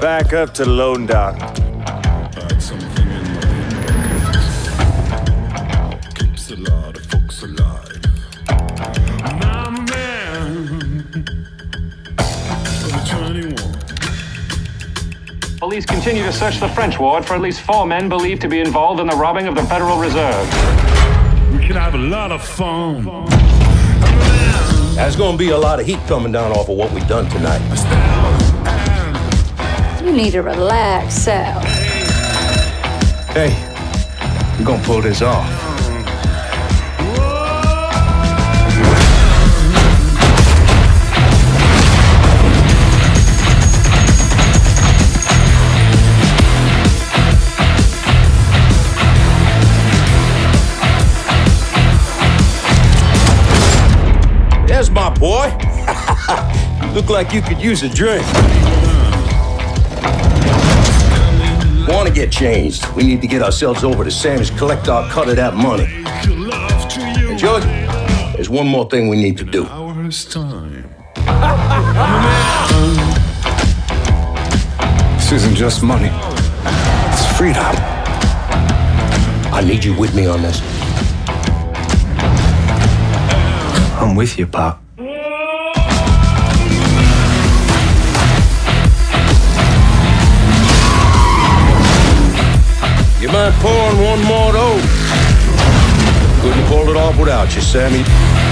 Back up to Lone Dock. Keeps a lot of folks alive. My man. Police continue to search the French Ward for at least 4 men believed to be involved in the robbing of the Federal Reserve. We could have a lot of fun. There's gonna be a lot of heat coming down off of what we've done tonight. You need to relax, Sal. Hey, we're gonna pull this off. There's my boy. You look like you could use a drink. Want to get changed. We need to get ourselves over to Sam's, collect our cut of that money. And George, there's one more thing we need to do. This isn't just money. It's freedom. I need you with me on this. I'm with you, Pop. You mind pouring one more, though? Couldn't pull it off without you, Sammy.